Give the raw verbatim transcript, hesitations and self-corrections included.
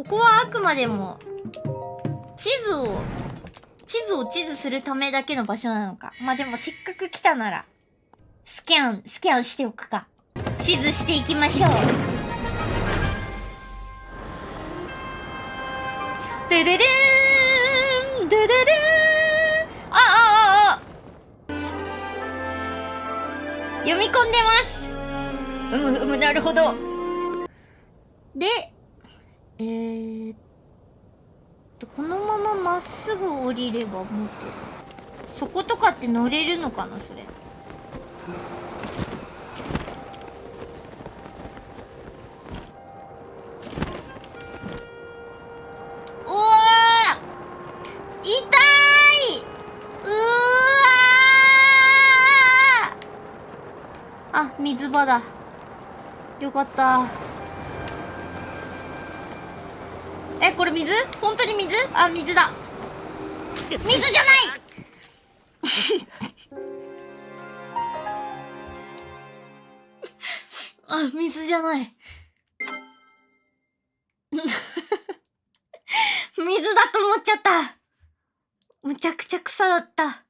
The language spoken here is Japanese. ここはあくまでも地図を地図を地図するためだけの場所なのか。まあでもせっかく来たならスキャンスキャンしておくか。地図していきましょう。でででーんでででーん。ああああ読み込んでます。うむうむ、なるほど。でえー、っとこのまままっすぐ降りれば持てる。そことかって乗れるのかなそれ。水場だ。よかった。え、これ水？本当に水？あ、水だ。水じゃないあ、水じゃない。水だと思っちゃった。むちゃくちゃ草だった。